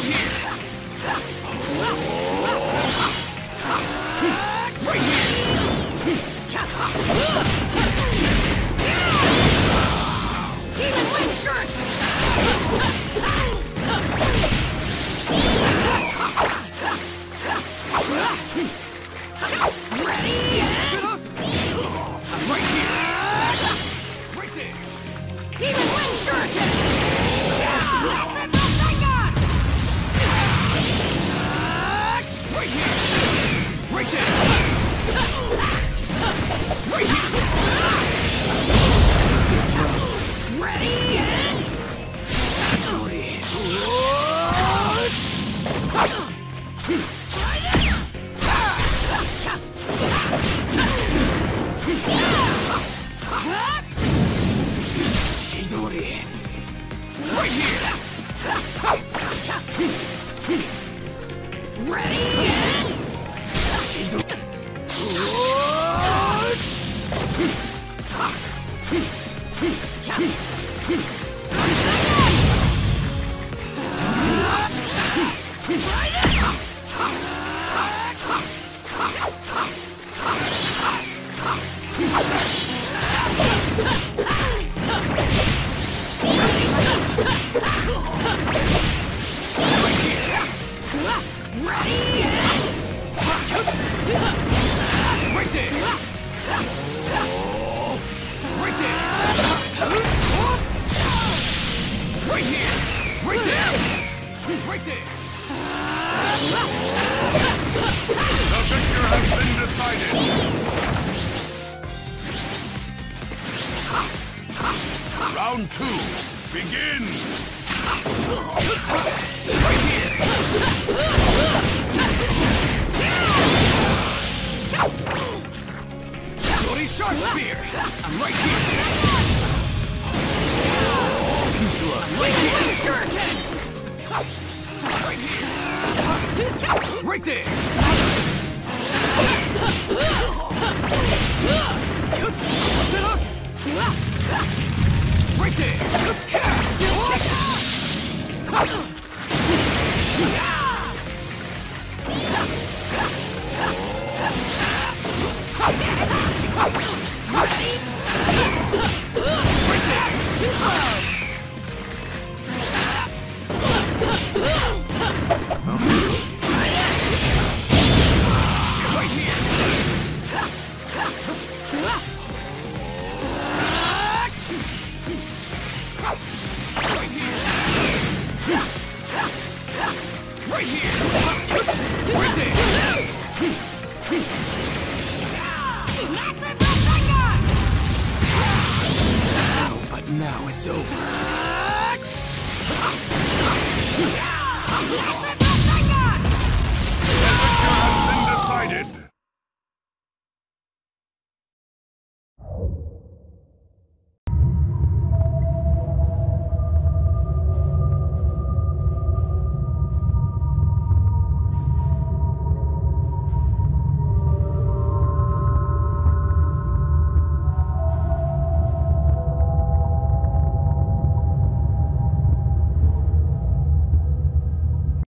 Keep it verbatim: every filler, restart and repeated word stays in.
Right here! Right here! Demon Link Shirt! Ready? I'm right here! Right there! Demon Link Shirt! Yeah! That's it! Right here! Right there! Right here! Ready and... Chidori! Right here! Ready! Now it's over.